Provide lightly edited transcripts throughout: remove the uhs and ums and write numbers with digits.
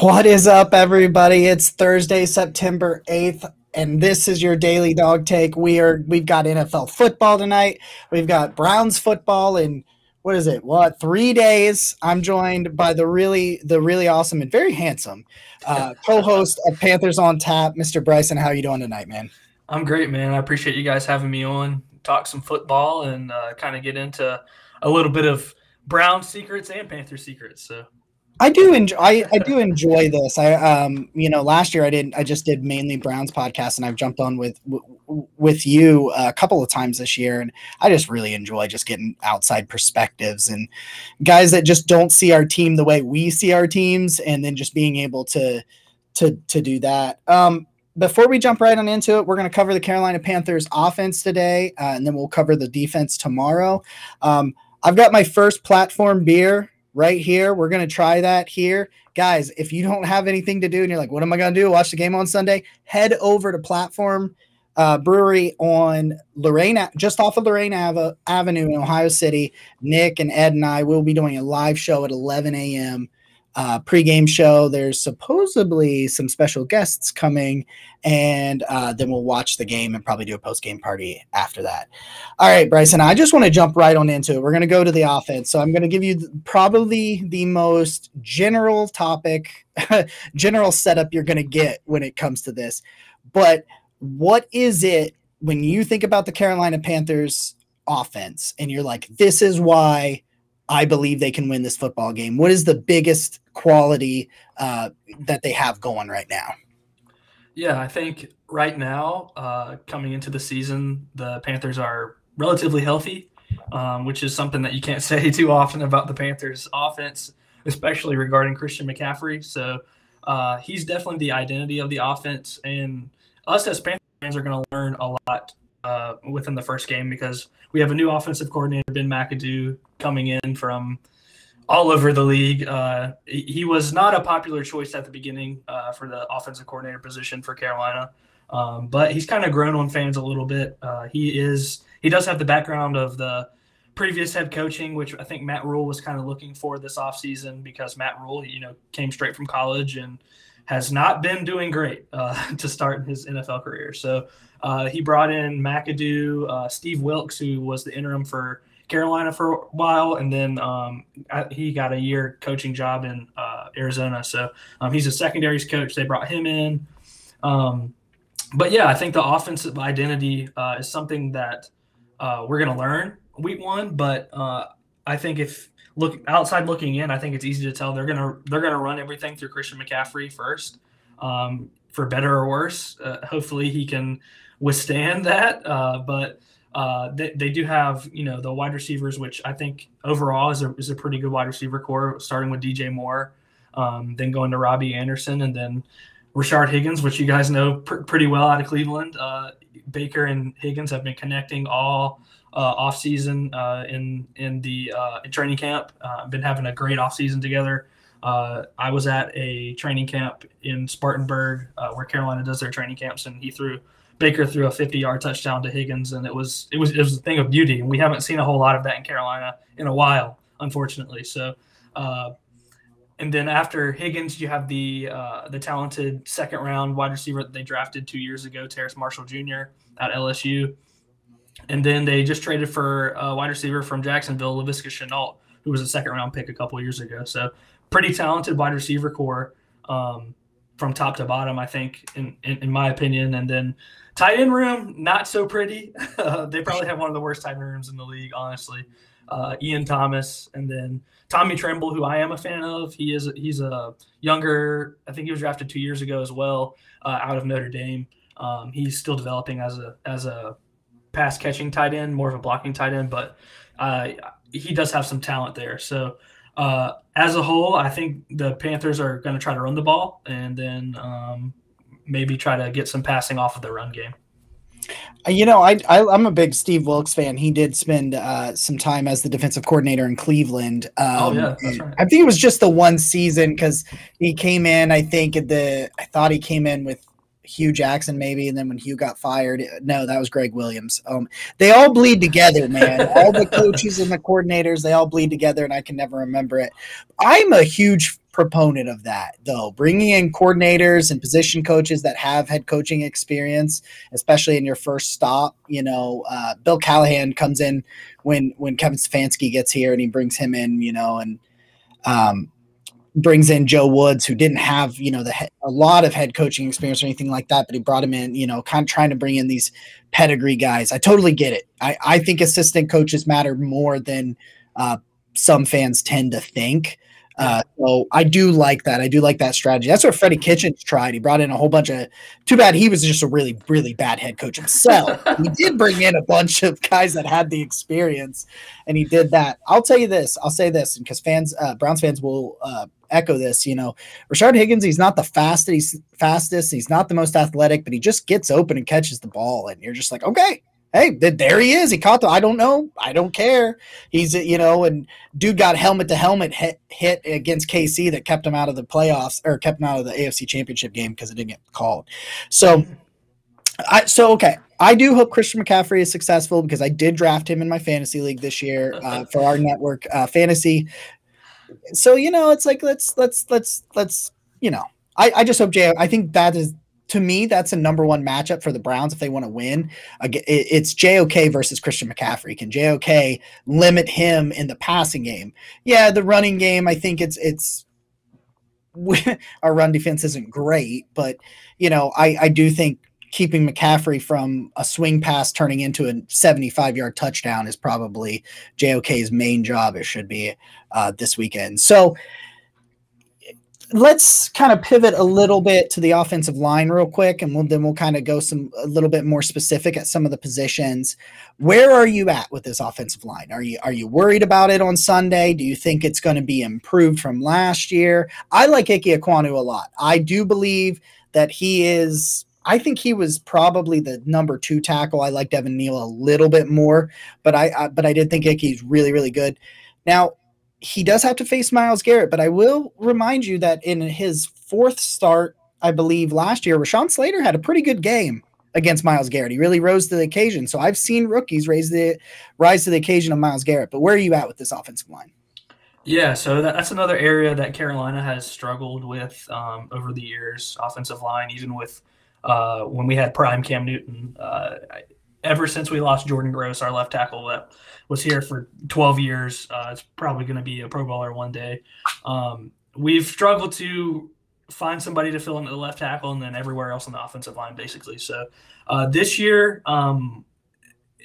What is up, everybody? It's Thursday, September 8th, and this is your Daily Dog Take. We've got NFL football tonight. We've got Browns football in, 3 days. I'm joined by the really awesome and very handsome co-host of Panthers on Tap, Mr. Bryson. How are you doing tonight, man? I'm great, man. I appreciate you guys having me on, talk some football, and kind of get into a little bit of Browns secrets and Panther secrets, so... I do enjoy this. Last year I just did mainly Browns podcasts, and I've jumped on with you a couple of times this year, and I just really enjoy just getting outside perspectives and guys that just don't see our team the way we see our teams, and then just being able to do that. Before we jump right on into it, we're going to cover the Carolina Panthers offense today, and then we'll cover the defense tomorrow. I've got my first Platform beer right here. We're going to try that here. Guys, if you don't have anything to do and you're like, what am I going to do? Watch the game on Sunday. Head over to Platform Brewery on Lorain, just off of Lorain Avenue in Ohio City. Nick and Ed and I will be doing a live show at 11 a.m. Pre-game show. There's supposedly some special guests coming, and then we'll watch the game and probably do a post-game party after that. All right, Bryson, I just want to jump right on into it. We're going to go to the offense. So I'm going to give you probably the most general topic, general setup you're going to get when it comes to this. But what is it when you think about the Carolina Panthers offense and you're like, this is why I believe they can win this football game? What is the biggest quality that they have going right now? Yeah, I think right now, coming into the season, the Panthers are relatively healthy, which is something that you can't say too often about the Panthers offense, especially regarding Christian McCaffrey. So he's definitely the identity of the offense, and us as Panthers fans are going to learn a lot within the first game, because we have a new offensive coordinator, Ben McAdoo, coming in from all over the league. He was not a popular choice at the beginning for the offensive coordinator position for Carolina, but he's kind of grown on fans a little bit. He does have the background of the previous head coaching, which I think Matt Ruhle was kind of looking for this offseason, because Matt Ruhle, came straight from college and has not been doing great to start his NFL career. So he brought in McAdoo, Steve Wilkes, who was the interim for Carolina for a while, and then he got a year coaching job in Arizona. So he's a secondaries coach. They brought him in. But, yeah, I think the offensive identity is something that we're going to learn week one, but I think if – looking in, I think it's easy to tell they're gonna run everything through Christian McCaffrey first, for better or worse. Hopefully he can withstand that. But they do have the wide receivers, which I think overall is a pretty good wide receiver core, starting with DJ Moore, then going to Robbie Anderson, and then Rashard Higgins, which you guys know pretty well out of Cleveland. Baker and Higgins have been connecting all offseason in training camp. Been having a great offseason together. I was at a training camp in Spartanburg where Carolina does their training camps, and Baker threw a 50-yard touchdown to Higgins, and it was a thing of beauty. And we haven't seen a whole lot of that in Carolina in a while, unfortunately. So, and then after Higgins, you have the talented second-round wide receiver that they drafted 2 years ago, Terrace Marshall Jr. at LSU. And then they just traded for a wide receiver from Jacksonville, LaVisca Chenault, who was a second-round pick a couple years ago. So pretty talented wide receiver core from top to bottom, I think, in my opinion. And then tight end room, not so pretty. They probably have one of the worst tight end rooms in the league, honestly. Ian Thomas, and then Tommy Trimble, who I am a fan of. He's a younger – I think he was drafted 2 years ago as well, out of Notre Dame. He's still developing as a pass catching tight end, more of a blocking tight end, but he does have some talent there. So as a whole, I think the Panthers are going to try to run the ball, and then maybe try to get some passing off of the run game. I'm a big Steve Wilkes fan. He did spend some time as the defensive coordinator in Cleveland. That's right. I think it was just the one season, because he came in. I thought he came in with Hugh Jackson maybe, and then when Hugh got fired, no, that was Greg Williams. They all bleed together, man. All the coaches and the coordinators, they all bleed together, and I can never remember it. I'm a huge proponent of that, though, bringing in coordinators and position coaches that have head coaching experience, especially in your first stop. You know, Bill Callahan comes in when Kevin Stefanski gets here, and he brings him in, you know, and brings in Joe Woods, who didn't have, you know, a lot of head coaching experience or anything like that, but he brought him in, you know, kind of trying to bring in these pedigree guys. I totally get it. I think assistant coaches matter more than some fans tend to think. So I do like that. I do like that strategy. That's what Freddie Kitchens tried. He brought in a whole bunch of – too bad he was just a really, really bad head coach himself. He did bring in a bunch of guys that had the experience, and he did that. I'll tell you this. I'll say this because fans, Browns fans will echo this. You know, Rashard Higgins, he's not the fastest. He's not the most athletic, but he just gets open and catches the ball, and you're just like, okay. Hey, there he is. He caught the – I don't know. I don't care. He's, you know, and dude got helmet-to-helmet hit against KC that kept him out of the playoffs, or kept him out of the AFC Championship game because it didn't get called. So okay, I do hope Christian McCaffrey is successful because I did draft him in my fantasy league this year for our network fantasy. So, you know, it's like let's you know, I just hope JOK – I think that is – to me, that's a number one matchup for the Browns if they want to win. It's JOK versus Christian McCaffrey. Can JOK limit him in the passing game? Yeah, the running game, I think it's – our run defense isn't great, but, you know, I do think keeping McCaffrey from a swing pass turning into a 75-yard touchdown is probably JOK's main job. It should be this weekend. So – let's kind of pivot a little bit to the offensive line real quick, and then we'll kind of go a little bit more specific at some of the positions. Where are you at with this offensive line? Are you worried about it on Sunday? Do you think it's going to be improved from last year? I like Ikem Ekwonu a lot. I do believe that he is – I think he was probably the number 2 tackle. I liked Evan Neal a little bit more, but I did think Ike's really, really good. Now – he does have to face Miles Garrett, but I will remind you that in his 4th start, I believe, last year, Rashawn Slater had a pretty good game against Miles Garrett. He really rose to the occasion. So I've seen rookies rise to the occasion of Miles Garrett. But where are you at with this offensive line? Yeah, so that's another area that Carolina has struggled with over the years, offensive line, even with when we had prime Cam Newton. Ever since we lost Jordan Gross, our left tackle that was here for 12 years, it's probably going to be a Pro Bowler one day. We've struggled to find somebody to fill into the left tackle and then everywhere else on the offensive line, basically. So this year,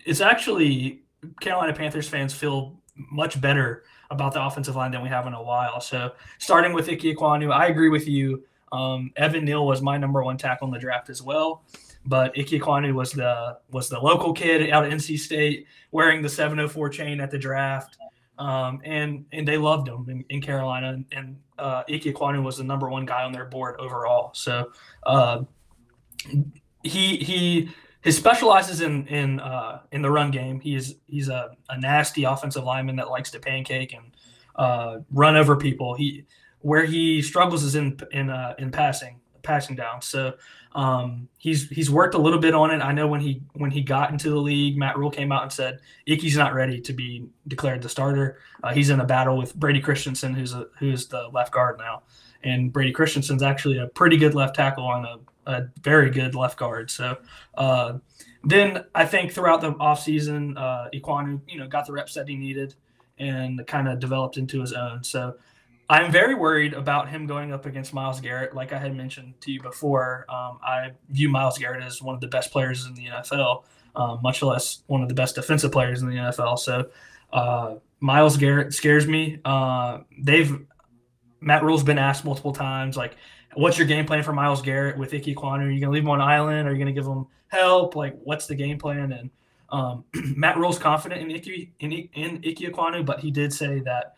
it's actually Carolina Panthers fans feel much better about the offensive line than we have in a while. So starting with Ikem Ekwonu, I agree with you. Evan Neal was my number 1 tackle in the draft as well. But Ikem Ekwonu was the local kid out of NC State wearing the 704 chain at the draft, and they loved him in Carolina. And Ikem Ekwonu was the number 1 guy on their board overall. So he specializes in the run game. He's a nasty offensive lineman that likes to pancake and run over people. Where he struggles is in passing down. So he's worked a little bit on it. I know when he got into the league, Matt Ruhle came out and said Ike's not ready to be declared the starter. He's in a battle with Brady Christensen, who's the left guard now, and Brady Christensen's actually a pretty good left tackle on a very good left guard. So then I think throughout the offseason, Ekwonu, you know, got the reps that he needed and kind of developed into his own. So I'm very worried about him going up against Miles Garrett. Like I had mentioned to you before, I view Miles Garrett as one of the best players in the NFL, much less one of the best defensive players in the NFL. So Miles Garrett scares me. Matt Rule's been asked multiple times, like, what's your game plan for Miles Garrett with Ikem Ekwonu? Are you going to leave him on an island? Are you going to give him help? Like, what's the game plan? And Matt Rule's confident in Ikem Ekwonu, but he did say that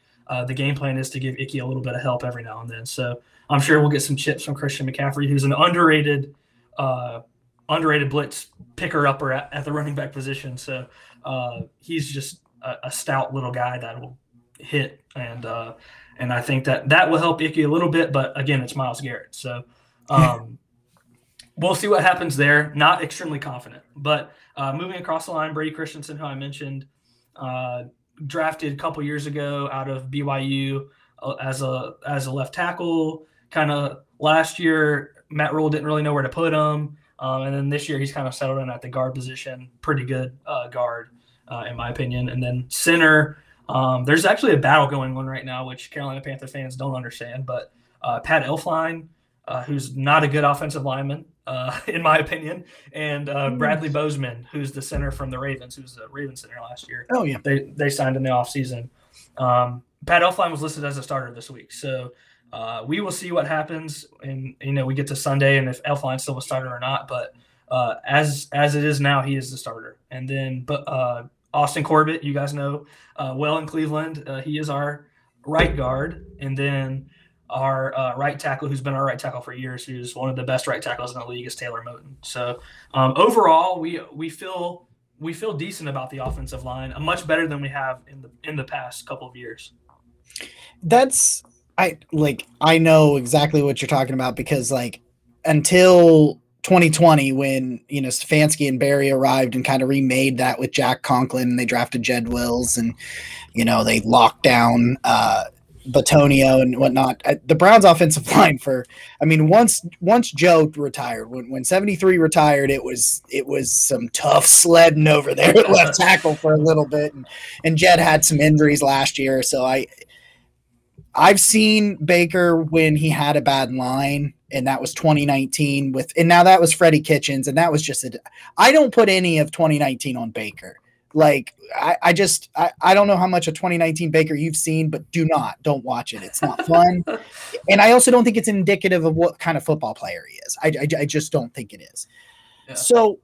the game plan is to give Ikem a little bit of help every now and then. So I'm sure we'll get some chips from Christian McCaffrey, who's an underrated blitz picker-upper at the running back position. So he's just a stout little guy that will hit, and I think that will help Ikem a little bit. But, again, it's Miles Garrett. So we'll see what happens there. Not extremely confident, but moving across the line, Brady Christensen, who I mentioned, drafted a couple years ago out of BYU as a left tackle. Kind of last year, Matt Ruhle didn't really know where to put him. And then this year, he's kind of settled in at the guard position. Pretty good guard, in my opinion. And then center, there's actually a battle going on right now, which Carolina Panther fans don't understand. But Pat Elflein, who's not a good offensive lineman, in my opinion, and Bradley Bozeman, who's the center from the Ravens, who's the Ravens center last year. Oh, yeah. They signed in the offseason. Pat Elflein was listed as a starter this week. So we will see what happens. And, you know, we get to Sunday and if Elflein's still a starter or not. But as it is now, he is the starter. And then Austin Corbett, you guys know well in Cleveland. He is our right guard. And then our right tackle, who's been our right tackle for years, who's one of the best right tackles in the league, is Taylor Moten. So overall, we feel decent about the offensive line, much better than we have in the past couple of years. That's I know exactly what you're talking about, because like until 2020, when Stefanski and Barry arrived and kind of remade that with Jack Conklin, and they drafted Jed Wills, and they locked down Batonio and whatnot. The Browns' offensive line once JOK retired, when 73 retired, it was some tough sledding over there at left tackle for a little bit, and Jed had some injuries last year, so I've seen Baker when he had a bad line, and that was 2019 and now that was Freddie Kitchens, and that was just I don't put any of 2019 on Baker. Like I don't know how much of 2019 Baker you've seen, but don't watch it. It's not fun. And I also don't think it's indicative of what kind of football player he is. I just don't think it is. Yeah. So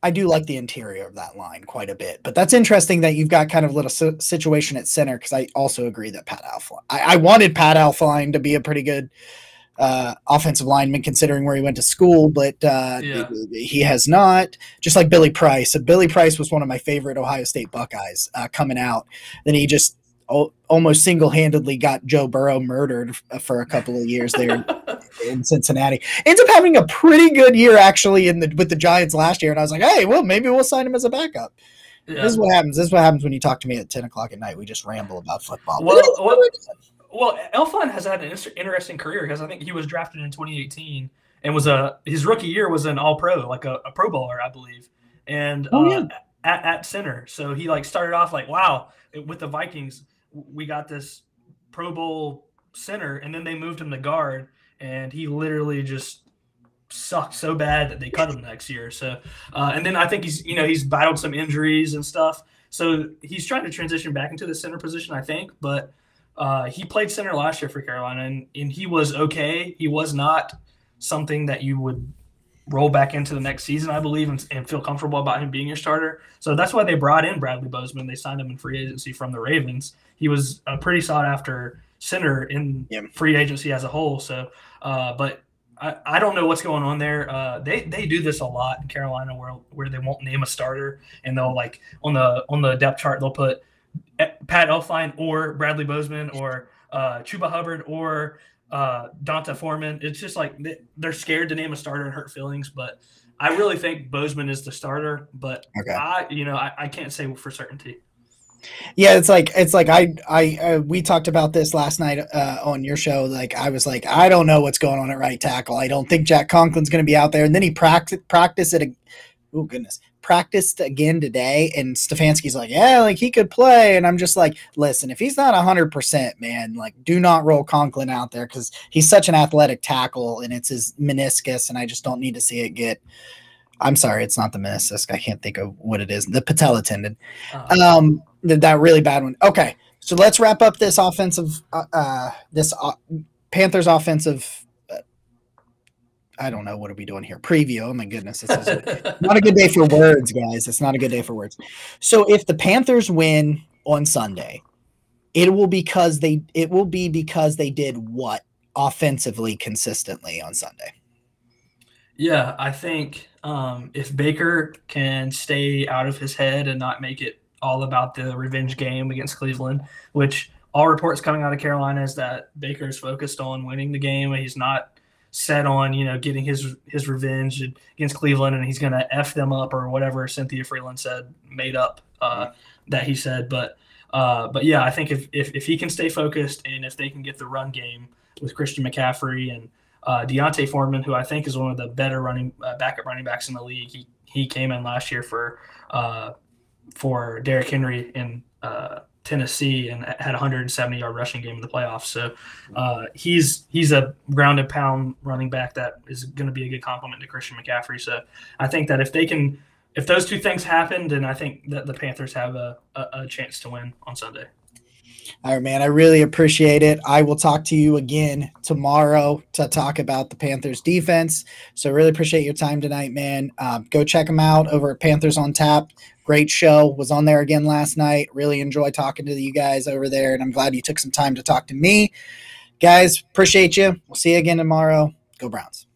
I do like the interior of that line quite a bit, but that's interesting that you've got kind of a little situation at center. 'Cause I also agree that Pat Elflein, I wanted Pat Elflein to be a pretty good offensive lineman, considering where he went to school, but yeah. He has not. Just like Billy Price. Billy Price was one of my favorite Ohio State Buckeyes coming out. Then he just almost single-handedly got Joe Burrow murdered for a couple of years there in Cincinnati. Ends up having a pretty good year actually with the Giants last year, and I was like, hey, well, maybe we'll sign him as a backup. Yeah. This is what happens. This is what happens when you talk to me at 10 o'clock at night. We just ramble about football. Well, Elflein has had an interesting career, because I think he was drafted in 2018 and his rookie year was an all-pro, like a pro bowler, I believe, and at center. So he started off wow, with the Vikings, we got this pro bowl center, and then they moved him to guard, and he literally just sucked so bad that they cut him next year. So and then I think he's battled some injuries and stuff. So he's trying to transition back into the center position, I think, but he played center last year for Carolina, and he was okay. He was not something that you would roll back into the next season, I believe, and feel comfortable about him being your starter. So that's why they brought in Bradley Bozeman. They signed him in free agency from the Ravens. He was a pretty sought-after center in free agency as a whole. So, but I don't know what's going on there. They do this a lot in Carolina, where they won't name a starter, and they'll on the depth chart they'll put Pat Elflein or Bradley Bozeman or Chuba Hubbard or D'Onta Foreman. It's just they're scared to name a starter and hurt feelings, but I really think Bozeman is the starter, but okay. I can't say for certainty. Yeah, it's like we talked about this last night on your show. I was like, I don't know what's going on at right tackle. I don't think Jack Conklin's going to be out there, and then he practiced at practiced again today, and Stefanski's like, yeah, he could play. And I'm just like, listen, if he's not 100%, man, do not roll Conklin out there, because he's such an athletic tackle, and it's his meniscus, and I just don't need to see it get. I'm sorry, it's not the meniscus. I can't think of what it is. The patella tendon, that really bad one. Okay, so let's wrap up this offensive, Panthers offensive. I don't know. What are we doing here? Preview. Oh my goodness. This is not a good day for words, guys. It's not a good day for words. So if the Panthers win on Sunday, it will be because they did what offensively consistently on Sunday. Yeah. I think if Baker can stay out of his head and not make it all about the revenge game against Cleveland, which all reports coming out of Carolina is that Baker is focused on winning the game, and he's not set on, you know, getting his revenge against Cleveland, and he's going to F them up or whatever Cynthia Freeland said, made up that he said. But yeah, I think if he can stay focused and if they can get the run game with Christian McCaffrey and D'Onta Foreman, who I think is one of the better backup running backs in the league. He came in last year for Derrick Henry in Tennessee and had a 170-yard rushing game in the playoffs. So he's a ground and pound running back that is going to be a good complement to Christian McCaffrey. So I think that if those two things happen, then I think that the Panthers have a chance to win on Sunday. All right, man, I really appreciate it. I will talk to you again tomorrow to talk about the Panthers defense. So really appreciate your time tonight, man. Go check them out over at Panthers on Tap. Great show. Was on there again last night. Really enjoy talking to you guys over there, and I'm glad you took some time to talk to me. Guys, appreciate you. We'll see you again tomorrow. Go Browns.